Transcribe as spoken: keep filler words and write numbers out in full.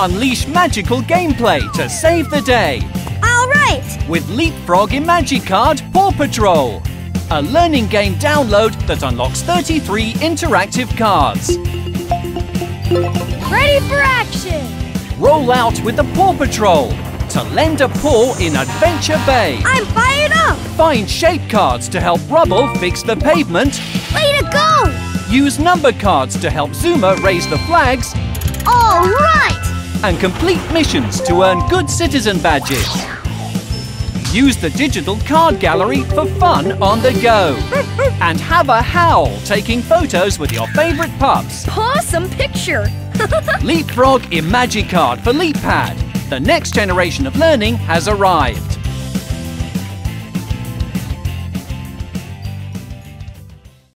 Unleash magical gameplay to save the day. All right. With LeapFrog Imagicard Paw Patrol. A learning game download that unlocks thirty-three interactive cards. Ready for action! Roll out with the Paw Patrol to lend a paw in Adventure Bay. I'm fired up! Find shape cards to help Rubble fix the pavement. Way to go! Use number cards to help Zuma raise the flags. All right! And complete missions to earn good citizen badges. Use the digital card gallery for fun on the go. And have a howl taking photos with your favourite pups. Awesome picture! LeapFrog Imagicard for LeapPad. The next generation of learning has arrived.